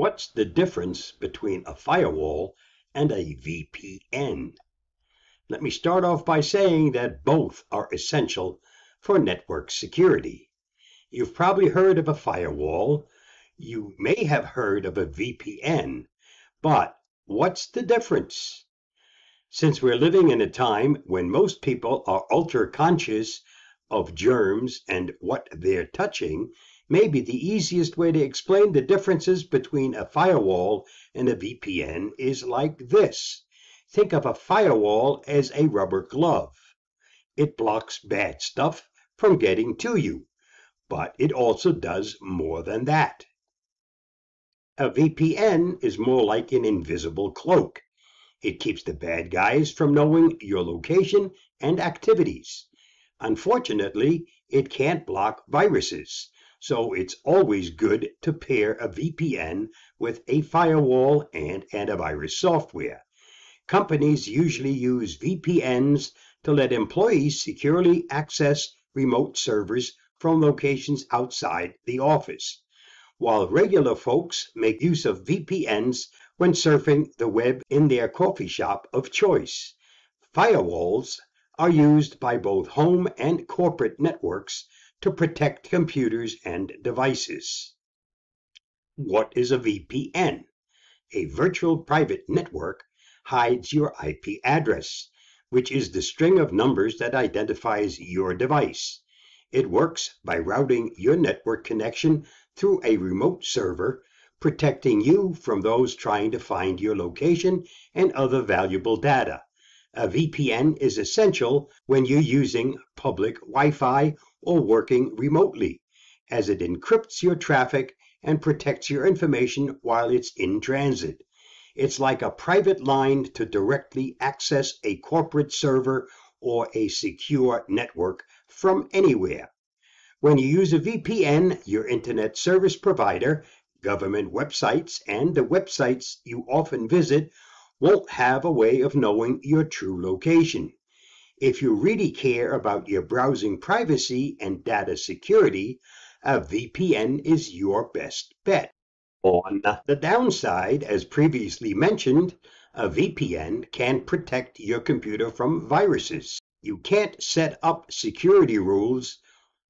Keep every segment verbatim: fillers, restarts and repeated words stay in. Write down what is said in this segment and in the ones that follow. What's the difference between a firewall and a V P N? Let me start off by saying that both are essential for network security. You've probably heard of a firewall. You may have heard of a V P N, but what's the difference? Since we're living in a time when most people are ultra-conscious of germs and what they're touching, maybe the easiest way to explain the differences between a firewall and a V P N is like this. Think of a firewall as a rubber glove. It blocks bad stuff from getting to you, but it also does more than that. A V P N is more like an invisible cloak. It keeps the bad guys from knowing your location and activities. Unfortunately, it can't block viruses, so it's always good to pair a V P N with a firewall and antivirus software. Companies usually use V P Ns to let employees securely access remote servers from locations outside the office, while regular folks make use of V P Ns when surfing the web in their coffee shop of choice. Firewalls are used by both home and corporate networks to protect computers and devices. What is a V P N? A virtual private network hides your I P address, which is the string of numbers that identifies your device. It works by routing your network connection through a remote server, protecting you from those trying to find your location and other valuable data. A V P N is essential when you're using public Wi-Fi or working remotely, as it encrypts your traffic and protects your information while it's in transit. It's like a private line to directly access a corporate server or a secure network from anywhere. When you use a V P N, your internet service provider, government websites, and the websites you often visit won't have a way of knowing your true location. If you really care about your browsing privacy and data security, a V P N is your best bet. On the downside, as previously mentioned, a V P N can protect your computer from viruses. You can't set up security rules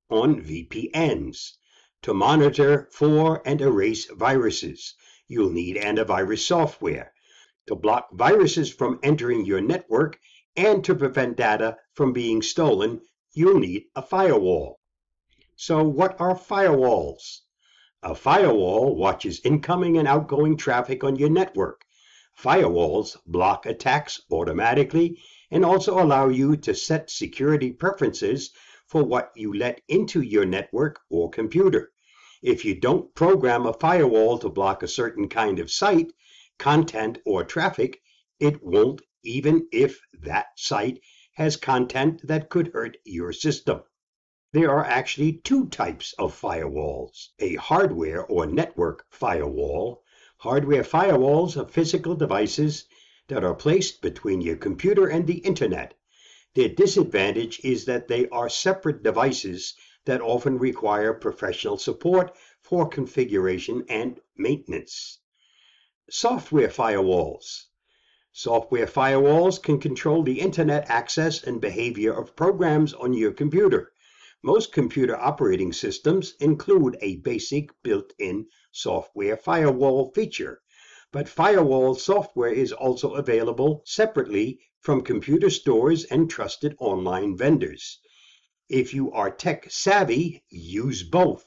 on V P Ns to monitor for and erase viruses. You'll need antivirus software to block viruses from entering your network, and to prevent data from being stolen, you'll need a firewall. So what are firewalls? A firewall watches incoming and outgoing traffic on your network. Firewalls block attacks automatically and also allow you to set security preferences for what you let into your network or computer. If you don't program a firewall to block a certain kind of site, content, or traffic, it won't, even if that site has content that could hurt your system. There are actually two types of firewalls: a hardware or network firewall. Hardware firewalls are physical devices that are placed between your computer and the internet. Their disadvantage is that they are separate devices that often require professional support for configuration and maintenance. Software firewalls. Software firewalls can control the internet access and behavior of programs on your computer. Most computer operating systems include a basic built-in software firewall feature, but firewall software is also available separately from computer stores and trusted online vendors. If you are tech-savvy, use both.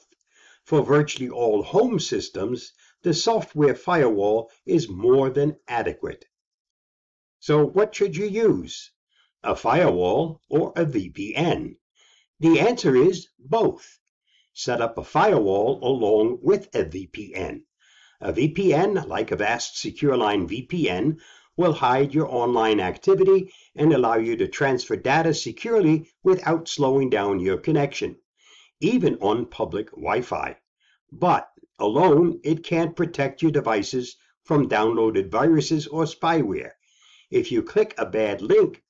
For virtually all home systems, the software firewall is more than adequate. So what should you use? A firewall or a V P N? The answer is both. Set up a firewall along with a V P N. A V P N, like Avast SecureLine V P N, will hide your online activity and allow you to transfer data securely without slowing down your connection, even on public Wi-Fi. But alone, it can't protect your devices from downloaded viruses or spyware. If you click a bad link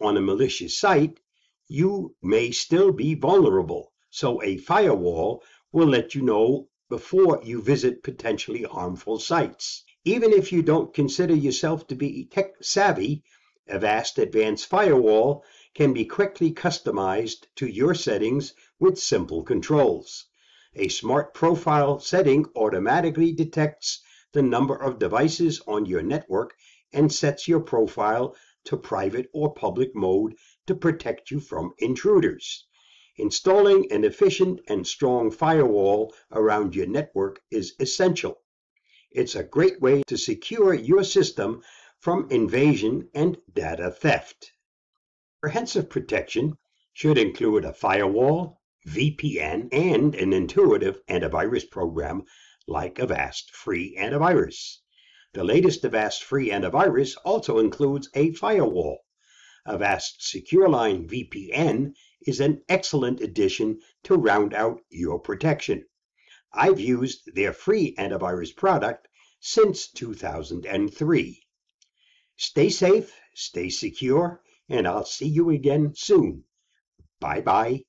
on a malicious site, you may still be vulnerable, so a firewall will let you know before you visit potentially harmful sites. Even if you don't consider yourself to be tech savvy, Avast Advanced Firewall can be quickly customized to your settings with simple controls. A smart profile setting automatically detects the number of devices on your network and sets your profile to private or public mode to protect you from intruders. Installing an efficient and strong firewall around your network is essential. It's a great way to secure your system from invasion and data theft. Comprehensive protection should include a firewall, V P N, and an intuitive antivirus program like Avast Free Antivirus. The latest Avast Free Antivirus also includes a firewall. Avast SecureLine V P N is an excellent addition to round out your protection. I've used their free antivirus product since two thousand three. Stay safe, stay secure, and I'll see you again soon. Bye-bye.